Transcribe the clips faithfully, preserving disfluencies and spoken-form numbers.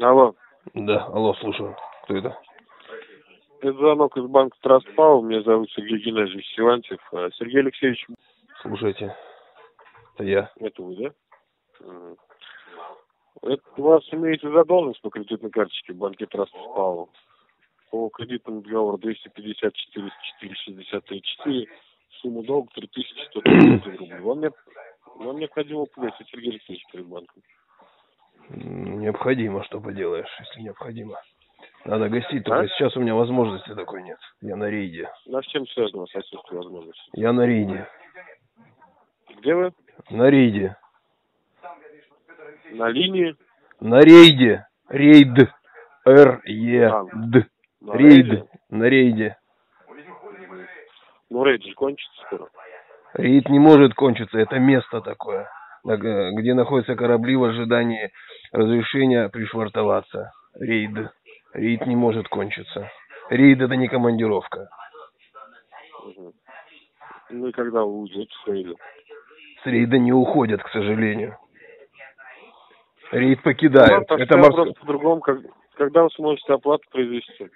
Алло. Да, алло, слушаю. Кто это? Это звонок из банка Траспау. Меня зовут Сергей Геннадьевич Силанцев. Сергей Алексеевич... Слушайте, это я. Это вы, да? Это у вас имеется задолженность по кредитной карточке в банке Траспау. По кредитному договору двести пятьдесят четыре сорок четыре шестьдесят три четыре. Сумма долга три тысячи сто тридцать рублей. Вам, не... Вам необходимо погасить, Сергей Алексеевич, перед банком. Необходимо, что поделаешь, если необходимо. Надо гасить, только а? Сейчас у меня возможности такой нет. Я на рейде. На чем связано с отсутствием возможности? Я на рейде. Где вы? На рейде. На линии? На рейде. Рейд. Р-Е-Д. А, рейд. На рейде. Ну, рейд же кончится скоро. Рейд не может кончиться, это место такое, где находятся корабли в ожидании разрешения пришвартоваться. Рейд. Рейд не может кончиться. Рейд — это не командировка. Угу. Ну и когда вы уйдете с рейда? С рейда не уходят, к сожалению. Рейд покидают. Ну, это морс... просто по-другому, как... когда вы сможете оплату произвести?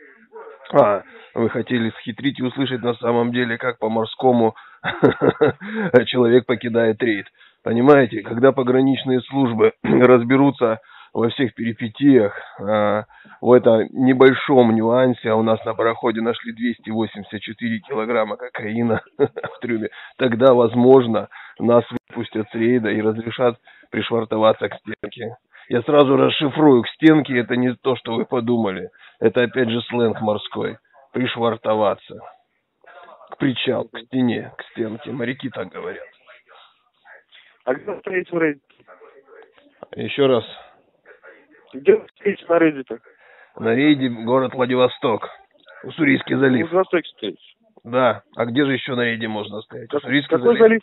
А, вы хотели схитрить и услышать на самом деле, как по-морскому человек покидает рейд. Понимаете, когда пограничные службы разберутся во всех перипетиях, э, в этом небольшом нюансе, а у нас на пароходе нашли двести восемьдесят четыре килограмма кокаина в трюме, тогда, возможно, нас выпустят с рейда и разрешат пришвартоваться к стенке. Я сразу расшифрую, к стенке — это не то, что вы подумали. Это, опять же, сленг морской. Пришвартоваться. К причалу, к стене, к стенке. Моряки так говорят. А где встретить в рейде? Еще раз. Где встретить на рейде-то? На рейде город Владивосток. Уссурийский залив. Владивосток встретить. Да. А где же еще на рейде можно стоять? Как, Уссурийский какой залив?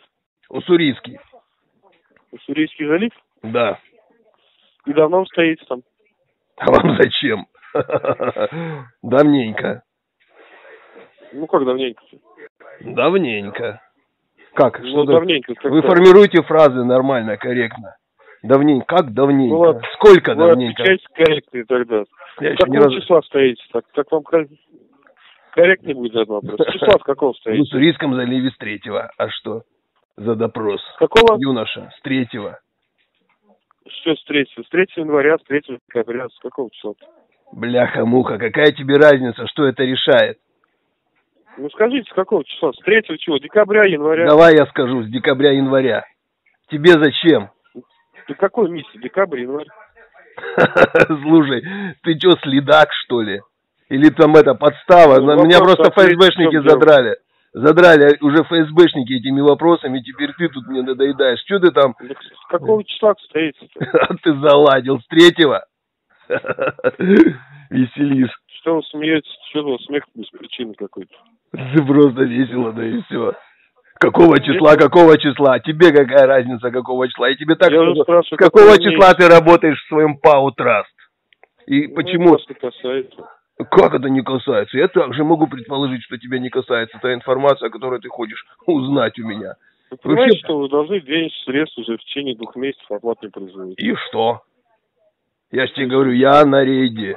Уссурийский. Уссурийский залив? Да. И давно вы стоите там? А вам зачем? Давненько. Ну как давненько? Давненько. Как? Ну, что давненько, вы так формируете фразы нормально, корректно. Давненько. Как давненько? Ну, ладно. Сколько вы давненько? Вы отвечаете корректно и так далее. С какого раз... числа стоите? Так, так вам корректнее будет этот вопрос. Числа с какого стоите? В Уссурийском заливе с третьего. А что за допрос? С какого? Юноша. С третьего. Что с третьего? С третьего января, с третьего декабря, с какого числа? Бляха-муха, какая тебе разница, что это решает? Ну скажите, с какого числа? С третьего чего? Декабря, января? Давай я скажу, с декабря-января. Тебе зачем? Ты какой месяц? Декабрь, январь? Слушай, ты что, следак, что ли? Или там это, подстава? Меня просто ФСБшники задрали. Задрали уже ФСБшники этими вопросами, теперь ты тут мне надоедаешь. Что ты там? С какого числа встретишься-то? Ты заладил. С третьего? Веселишь. Что вы смеетесь? Что вы смех без причины какой-то? Ты просто весело, да и все. Какого числа, какого числа? Тебе какая разница, какого числа? Я тебе так скажу. С какого числа ты работаешь в своем ПАО Траст? И почему? Как это не касается? Я также могу предположить, что тебя не касается та информация, которую ты хочешь узнать у меня. Вы понимаете, вообще... что вы должны денежных средств уже в течение двух месяцев оплаты производить. И что? Я же тебе говорю, я на рейде.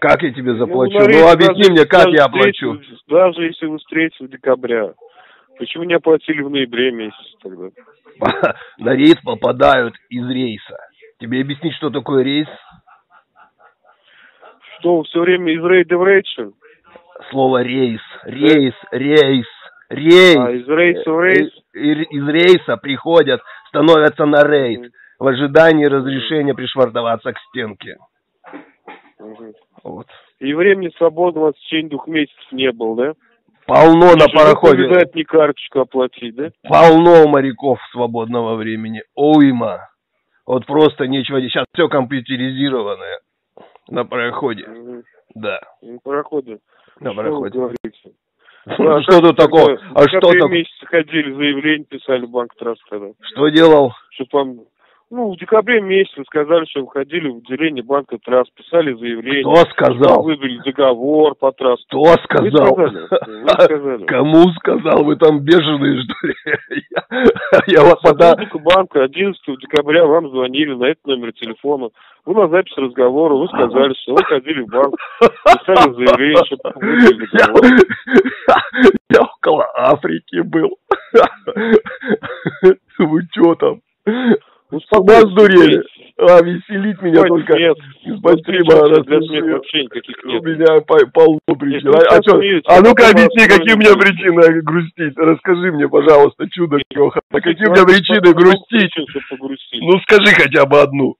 Как я тебе заплачу? Ну, рейде, ну объясни даже, мне, как я оплачу. Даже если вы встретите в декабря. Почему не оплатили в ноябре месяц тогда? На рейд попадают из рейса. Тебе объяснить, что такое рейс? Что, все время из рейда в рейд? Слово рейс, рейс, рейс, рейс. А, из рейса в рейс? Из, из рейса приходят, становятся на рейд в ожидании разрешения пришвартоваться к стенке. Угу. Вот. И времени свободного в течение двух месяцев не было, да? Полно. И на пароходе. Не карточку оплатить, да? Полно у моряков свободного времени. Уйма. Вот просто нечего. Сейчас все компьютеризированное. На пароходе. Mm-hmm. Да. На пароходе. На что пароходе. Ну, а что тут такого? А что так... месяца ходили, заявление писали в банк Траст. Что делал? Чтобы вам Ну, в декабре месяце сказали, что выходили в отделение банка ТРАСС, писали заявление. Кто сказал? Выдали договор по ТРАСС. Кто сказал? Вы сказали. Вы сказали. Кому сказал? Вы там бешеные, что ли? Я вас подал. Банка одиннадцатого декабря вам звонили на этот номер телефона. Вы на запись разговора, вы сказали, что вы ходили в банк, писали заявление, что выдали договор. Я около Африки был. Вы что там? Успокойтесь. Нас дурели. А, веселить меня. Ой, только. Нет. Спасибо. Раз для смеха вообще никаких нет. У меня полно причин. А, а, а ну-ка объясни, какие у меня причины грустить. Расскажи мне, пожалуйста, чудо. А какие у меня причины грустить? Ну скажи хотя бы одну.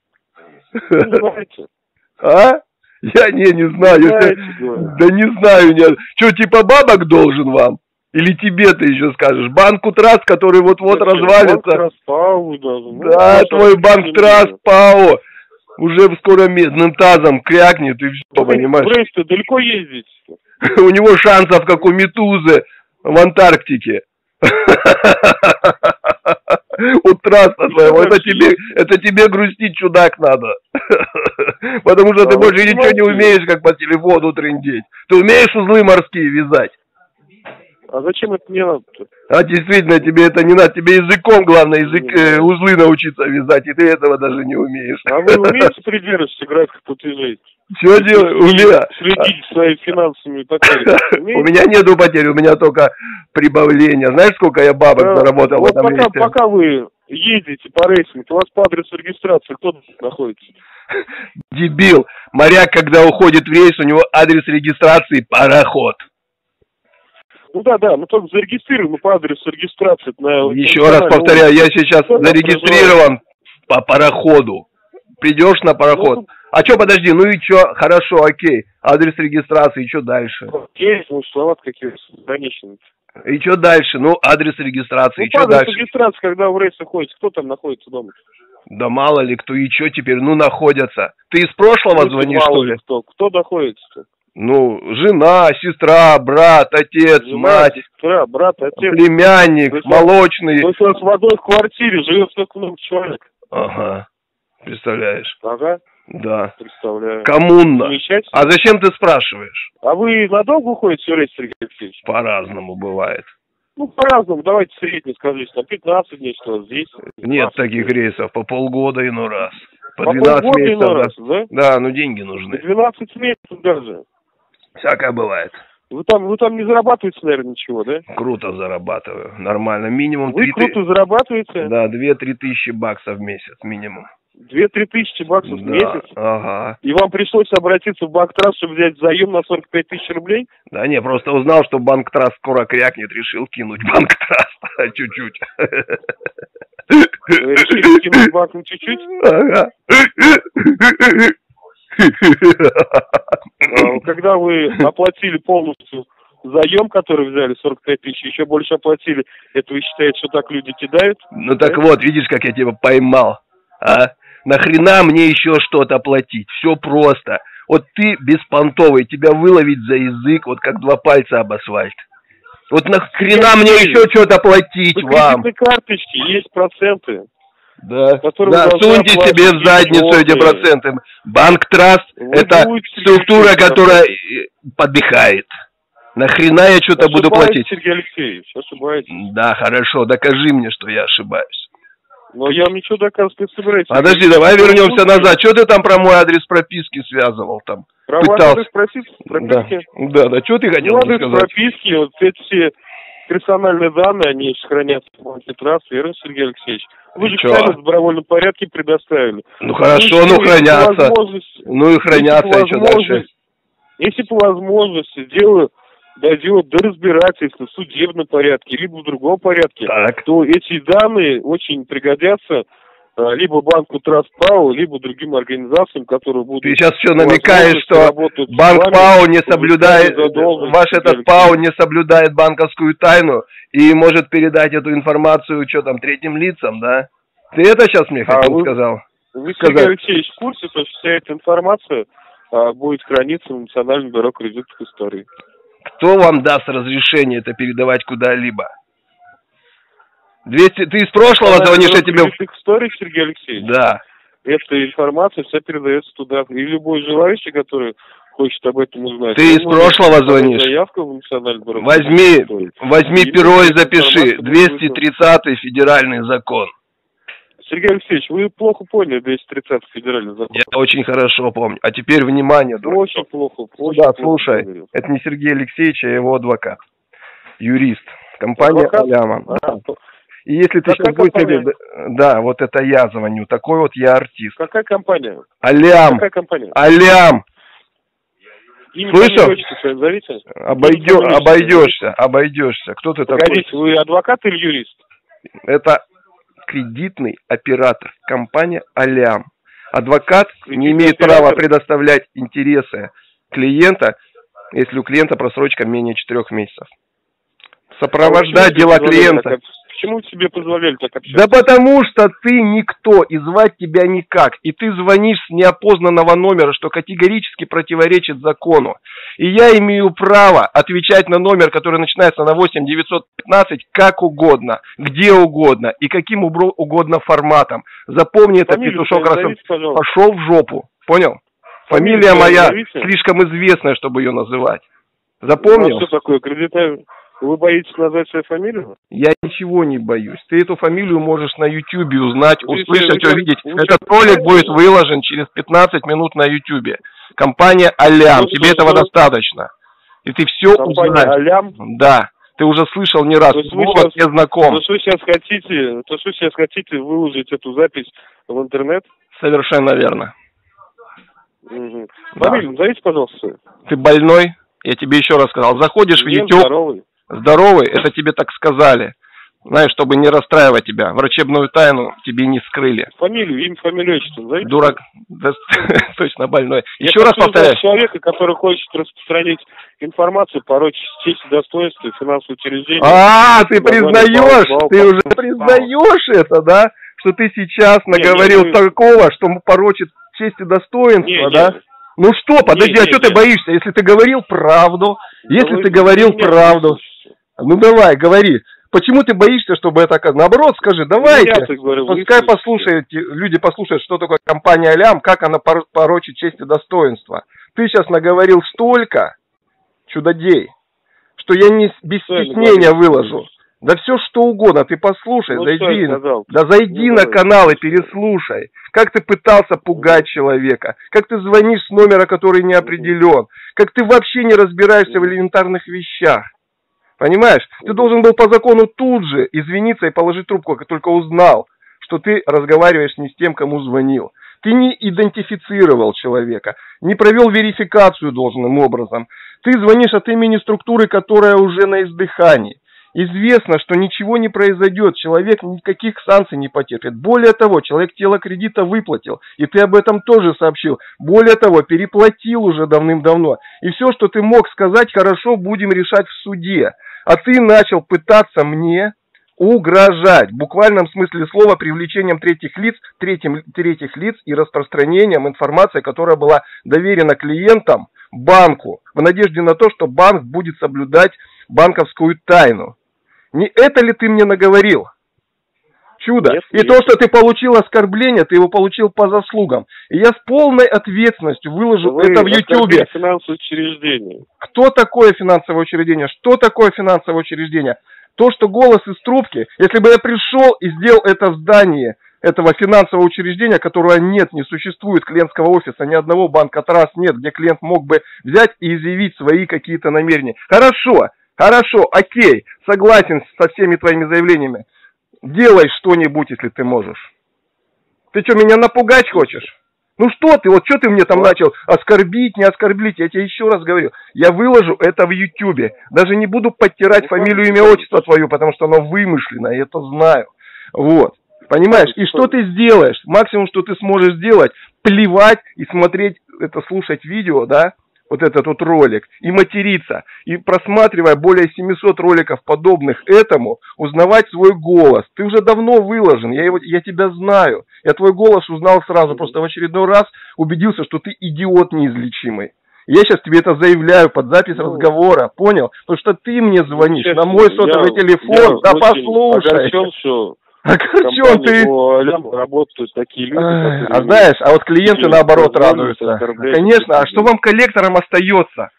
А? Я не, не знаю. Да не знаю. Что, типа бабок должен вам? Или тебе ты еще скажешь? Банку ТРАСС, который вот-вот развалится. Да, твой банк ТРАСС ПАО уже скоро медным тазом крякнет и все, понимаешь? Брейс-то далеко ездить? У него шансов, как у Метузы в Антарктике. У ТРАССа твоего. Это тебе, это тебе грустить, чудак, надо. Потому что ты больше ничего не умеешь, как по телефону трындеть. Ты умеешь узлы морские вязать? А зачем это мне надо-то? А действительно, тебе это не надо. Тебе языком, главное, язык, э, узлы научиться вязать, и ты этого даже не умеешь. А вы умеете придерживаться графика платежей? Чего делать? У меня... Следите своими финансовыми потерями. У меня нету потерь, у меня только прибавление. Знаешь, сколько я бабок заработал в этом месте? Пока вы ездите по рейтингу, у вас по адресу регистрации кто находится? Дебил. Моряк, когда уходит в рейс, у него адрес регистрации пароход. Ну да, да, мы только зарегистрированы по адресу регистрации. На... Еще на... раз повторяю, я сейчас что зарегистрирован по пароходу. Придешь на пароход. Ну, а что, подожди, ну и что? Хорошо, окей. Адрес регистрации, и что дальше? Окей, ну слова какие-то конечные. И что дальше? Ну, адрес регистрации, ну, и что дальше? Адрес регистрации, когда в рейс уходите, кто там находится дома? Да мало ли кто, и что теперь, ну, находятся. Ты из прошлого ну, звонишь, мало что ли? Кто, кто находится-то? Ну, жена, сестра, брат, отец, жена, мать, сестра, брат, отец, племянник, есть, молочный. То есть у нас в одной квартире живет столько много человек. Ага, представляешь? Ага. Да. Представляю. Коммунно. А зачем ты спрашиваешь? А вы надолго уходите все время, Сергей Алексеевич? По-разному бывает. Ну, по-разному. Давайте средний скажите, там пятнадцать дней, что здесь. Нет таких рейсов, по полгода иной раз. По, по двенадцать месяцев. Да? Раз, да? Да, но деньги нужны. По двенадцать месяцев даже. Всякое бывает. Вы там, вы там не зарабатываете, наверное, ничего, да? Круто зарабатываю, нормально, минимум. Вы круто ты... зарабатываете? Да, две-три тысячи баксов в месяц, минимум. две-три тысячи баксов да, в месяц? Ага. И вам пришлось обратиться в банк ТРАСС, чтобы взять заем на сорок пять тысяч рублей? Да не, просто узнал, что банк ТРАСС скоро крякнет, решил кинуть банк ТРАСС чуть-чуть. Решили кинуть банк чуть-чуть? Ага. Когда вы оплатили полностью заем, который взяли, сорок пять тысяч, еще больше оплатили, это вы считаете, что так люди кидают? Ну так вот, видишь, как я тебя поймал, а? Нахрена мне еще что-то платить? Все просто. Вот ты беспонтовый, тебя выловить за язык, вот как два пальца об асфальт. Вот нахрена мне еще что-то платить вам? Кредитные карточки, есть проценты. Да, да. Суньте себе в задницу эти проценты. Банк ТРАСС – это структура, которая подыхает. Нахрена я что-то буду платить? Сергей Алексеевич, ошибаетесь. Да, хорошо, докажи мне, что я ошибаюсь. Но я вам ничего доказывать не собираюсь. Подожди, давай вернемся назад. Что ты там про мой адрес прописки связывал там? Про мой адрес прописки? Да, да, что ты хотел сказать? Адрес прописки, вот эти все персональные данные, они сохранятся в банке ТРАСС, верно, Сергей Алексеевич? Вы же сами в добровольном порядке предоставили. Ну хорошо, ну хранятся. Ну и хранятся еще дальше. Если по возможности делаю, дойдет до разбирательства в судебном порядке, либо в другом порядке, так, то эти данные очень пригодятся либо банку ТРАСС ПАО, либо другим организациям, которые будут... Ты сейчас все намекаешь, что банк ПАО не соблюдает, ваш этот ПАО не соблюдает банковскую тайну и может передать эту информацию, что там, третьим лицам, да? Ты это сейчас мне хотел а сказал? Вы, Сергей Алексеевич, в курсе, что вся эта информация а, будет храниться в Национальном бюро кредитов истории? Кто вам даст разрешение это передавать куда-либо? двести ты из прошлого она звонишь, я тебе... истории, Сергей Алексеевич. Да. Эта информация вся передается туда. И любой желающий, который хочет об этом узнать... Ты из прошлого звонишь. Заявку в Национальное бюро. Возьми, возьми перо и запиши. двести тридцатый федеральный закон. Сергей Алексеевич, вы плохо поняли двести тридцатый федеральный закон. Я очень хорошо помню. А теперь внимание. Очень плохо. Очень да, плохо слушай, говорил. Это не Сергей Алексеевич, а его адвокат. Юрист. Компания Алляма. А, и если ты сейчас будешь... Компания? Да, вот это я звоню. Такой вот я артист. Какая компания? Аллиам. Какая компания? Аллиам. Слышал? Обойдё... Обойдешься, обойдешься. Кто ты Погодите, такой? Вы адвокат или юрист? Это кредитный оператор. Компания Аллиам. Адвокат кредитный не имеет оператор. Права предоставлять интересы клиента, если у клиента просрочка менее четырех месяцев. Сопровождать а дела клиента. Так, почему тебе позволяли так общаться? Да потому что ты никто, и звать тебя никак. И ты звонишь с неопознанного номера, что категорически противоречит закону. И я имею право отвечать на номер, который начинается на восемь девятьсот пятнадцать, как угодно, где угодно и каким угодно форматом. Запомни это, петушок красавец. Пошел в жопу, понял? Фамилия, Фамилия моя назовите? Слишком известная, чтобы ее называть. Запомнил? Что такое кредитарь? Вы боитесь назвать свою фамилию? Я ничего не боюсь. Ты эту фамилию можешь на ютубе узнать, вы услышать, вы, вы, увидеть. Вы, Этот вы, ролик вы, будет выложен через пятнадцать минут на ютубе. Компания Аллиам. Ну, Тебе что, этого что? достаточно. И ты все узнаешь. Аллиам? Да. Ты уже слышал не раз. То есть вы сейчас, я знаком. То, что вы сейчас хотите, то, что вы сейчас хотите выложить эту запись в интернет? Совершенно верно. Угу. Да. Фамилию назовите, пожалуйста. Ты больной? Я тебе еще раз сказал. Заходишь Нет, в ютуб. Здоровый. Здоровый, это тебе так сказали. Знаешь, чтобы не расстраивать тебя. Врачебную тайну тебе не скрыли. Фамилию, имя, фамилию, отчество. Знаете? Дурак. Да, точно больной. Я Еще раз повторяю. Человека, который хочет распространить информацию, порочить честь и достоинство и финансовые учреждения. А, ты признаешь, ты уже признаешь это, да? Что ты сейчас наговорил такого, что порочит честь и достоинство, да? Ну что, подожди, а что ты боишься? Если ты говорил правду, если ты говорил правду... Ну давай, говори. Почему ты боишься, чтобы это... Наоборот, скажи, давайте. Пускай послушают, люди послушают, что такое компания Аллиам, как она порочит честь и достоинство. Ты сейчас наговорил столько чудодей, что я не без стеснения выложу. Да все что угодно, ты послушай, ну, зайди, да зайди ну, на канал и переслушай, как ты пытался пугать человека, как ты звонишь с номера, который не определен, как ты вообще не разбираешься в элементарных вещах. Понимаешь? Ты должен был по закону тут же извиниться и положить трубку, как только узнал, что ты разговариваешь не с тем, кому звонил. Ты не идентифицировал человека, не провел верификацию должным образом. Ты звонишь от имени структуры, которая уже на издыхании. Известно, что ничего не произойдет, человек никаких санкций не потерпит. Более того, человек тело кредита выплатил, и ты об этом тоже сообщил. Более того, переплатил уже давным-давно. И все, что ты мог сказать, хорошо, будем решать в суде. А ты начал пытаться мне угрожать, в буквальном смысле слова, привлечением третьих лиц, третьим, третьих лиц и распространением информации, которая была доверена клиентам, банку, в надежде на то, что банк будет соблюдать банковскую тайну. Не это ли ты мне наговорил? Чудо. Нет, и нет. То, что ты получил оскорбление, ты его получил по заслугам. И я с полной ответственностью выложу Вы это в ютубе. Финансовое учреждение. Кто такое финансовое учреждение? Что такое финансовое учреждение? То, что голос из трубки, если бы я пришел и сделал это в здании этого финансового учреждения, которого нет, не существует клиентского офиса, ни одного банка трасс нет, где клиент мог бы взять и изъявить свои какие-то намерения. Хорошо. Хорошо, окей, согласен со всеми твоими заявлениями. Делай что-нибудь, если ты можешь. Ты что, меня напугать хочешь? Ну что ты, вот что ты мне там начал оскорбить, не оскорблить? Я тебе еще раз говорю, я выложу это в ютубе. Даже не буду подтирать фамилию, имя, отчество твою, потому что оно вымышленно, я это знаю. Вот, понимаешь? И что ты сделаешь? Максимум, что ты сможешь сделать, плевать и смотреть, это слушать видео, да? Вот этот вот ролик, и материться, и просматривая более семисот роликов, подобных этому, узнавать свой голос. Ты уже давно выложен, я, его, я тебя знаю. Я твой голос узнал сразу, просто в очередной раз убедился, что ты идиот неизлечимый. Я сейчас тебе это заявляю под запись ну, разговора, понял? Потому что ты мне звонишь честно, на мой сотовый я, телефон, я да послушай. Огорчен, что огорчен, ты... Аллиам работают такие люди. Ай, а знаешь, а вот клиенты наоборот радуются. Конечно, а что вам коллекторам остается?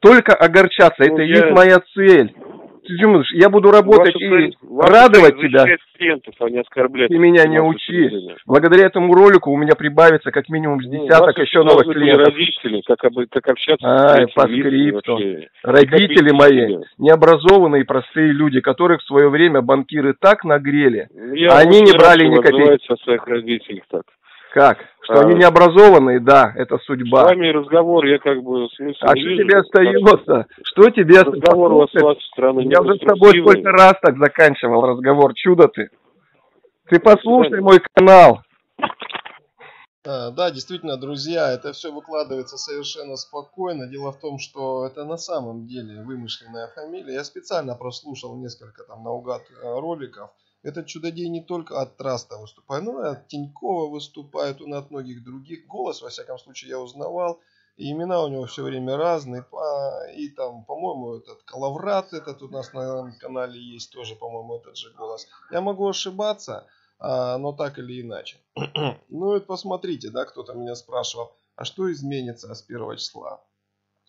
Только огорчаться, ну, это и есть моя цель. Ты думаешь, я буду работать ваша и ваша радовать тебя, клиентов, а не оскорблять. Ты меня не учи. Благодаря этому ролику у меня прибавится как минимум с десяток ну, еще новых клиентов. Родители, как, как общаться а, с родителями. Родители мои, необразованные простые люди, которых в свое время банкиры так нагрели, я они не брали ни копейки. О своих родителях так. Как? Что а, они необразованные, да, это судьба. С вами разговор, я как бы смысл а не вижу. А что тебе остается? Что тебе остается? Разговор у вас, вас в стране не Я уже с тобой сколько раз так заканчивал разговор, чудо ты. Ты послушай мой канал. А, да, действительно, друзья, это все выкладывается совершенно спокойно. Дело в том, что это на самом деле вымышленная фамилия. Я специально прослушал несколько там наугад роликов. Этот чудодей не только от Траста выступает, но и от Тинькова выступает, он от многих других. Голос, во всяком случае, я узнавал. И имена у него все время разные. И там, по-моему, этот Калаврат, этот у нас на канале есть тоже, по-моему, этот же голос. Я могу ошибаться, но так или иначе. Ну и посмотрите, да, кто-то меня спрашивал, а что изменится с первого числа?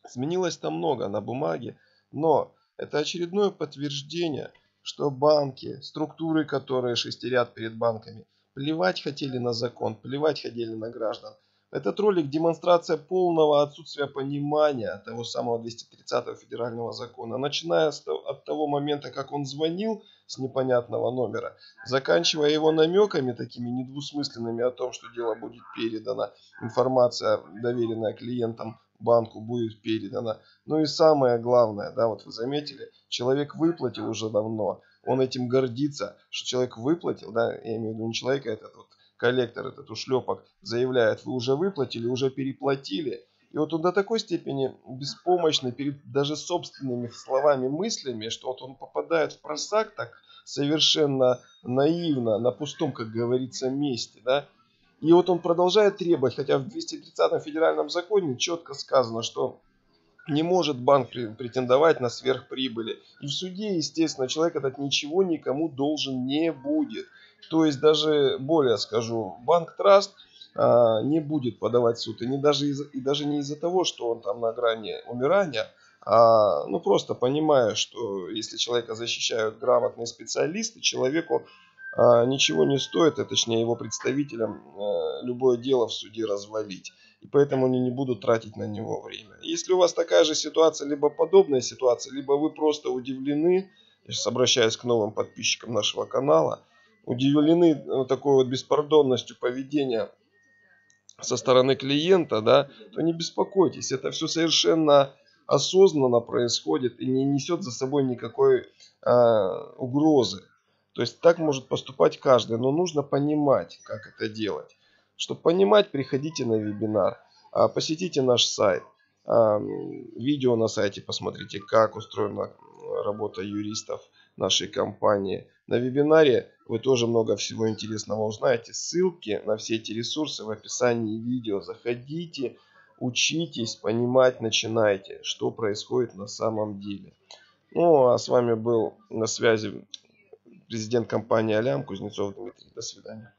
Сменилось-то много на бумаге, но это очередное подтверждение, что банки, структуры, которые шестерят перед банками, плевать хотели на закон, плевать хотели на граждан. Этот ролик – демонстрация полного отсутствия понимания того самого двести тридцатого федерального закона, начиная от того момента, как он звонил с непонятного номера, заканчивая его намеками такими недвусмысленными о том, что дело будет передано, информация, доверенная клиентам, банку будет передана. Ну и самое главное, да, вот вы заметили, человек выплатил уже давно. Он этим гордится, что человек выплатил, да, я имею в виду не человека, этот вот коллектор, этот ушлепок заявляет, вы уже выплатили, уже переплатили. И вот он до такой степени беспомощный перед даже собственными словами, мыслями, что вот он попадает в просак так совершенно наивно, на пустом, как говорится, месте, да. И вот он продолжает требовать, хотя в двести тридцатом федеральном законе четко сказано, что не может банк претендовать на сверхприбыли. И в суде, естественно, человек этот ничего никому должен не будет. То есть даже, более скажу, банк Траст а, не будет подавать в суд. И, не даже из, и даже не из-за того, что он там на грани умирания, а ну, просто понимая, что если человека защищают грамотные специалисты, человеку ничего не стоит, а точнее его представителям, любое дело в суде развалить. И поэтому они не будут тратить на него время. Если у вас такая же ситуация, либо подобная ситуация, либо вы просто удивлены, я сейчас обращаюсь к новым подписчикам нашего канала, удивлены вот такой вот беспардонностью поведения со стороны клиента, да, то не беспокойтесь, это все совершенно осознанно происходит и не несет за собой никакой а, угрозы. То есть так может поступать каждый, но нужно понимать, как это делать. Чтобы понимать, приходите на вебинар, посетите наш сайт, видео на сайте посмотрите, как устроена работа юристов нашей компании. На вебинаре вы тоже много всего интересного узнаете. Ссылки на все эти ресурсы в описании видео. Заходите, учитесь, понимать начинайте, что происходит на самом деле. Ну, а с вами был на связи президент компании Аллиам Кузнецов Дмитрий. До свидания.